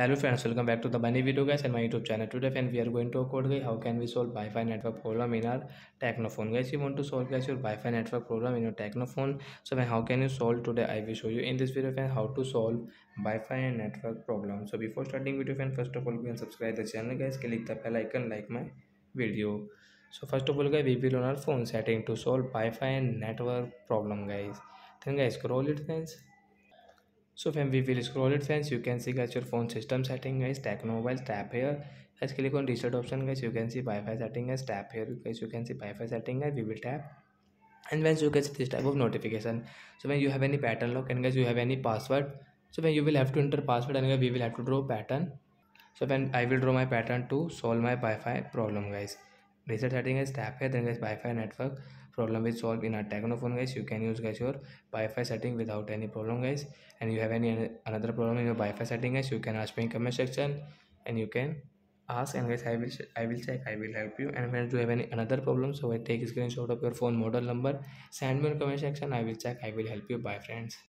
Hello friends, welcome back to the bunny video guys and my YouTube channel. Today friends, we are going to code how can we solve Wi-Fi network problem in our Tecno phone. Guys, you want to solve guys your Wi-Fi network problem in your Tecno phone. So friends, how can you solve today? I will show you in this video friends how to solve Wi-Fi network problem. So before starting video friends, first of all you can subscribe the channel guys, click the bell icon, like my video. So first of all guys, we will on our phone setting to solve Wi-Fi network problem guys. Then guys, scroll it friends. So friends, we will scroll it friends. You can see guys your phone system setting guys, Tecno mobile, tap here guys, click on restart option guys. You can see Wi-Fi setting guys, tap here guys. You can see Wi-Fi setting guys, we will tap and once you get this type of notification. So when you have any pattern lock and guys you have any password, so when you will have to enter password and guys, we will have to draw pattern. So when I will draw my pattern to solve my Wi-Fi problem guys. Reset setting guys, tap here, then guys Wi-Fi network problem is solved in a Tecno phone guys. You can use guys your Wi-Fi setting without any problem guys, and you have any another problem in your Wi-Fi setting guys, you can ask me in comment section and you can ask and guys I will check, I will help you. And when you have any another problem, so I take a screenshot of your phone model number, send me in comment section, I will check, I will help you. Bye friends.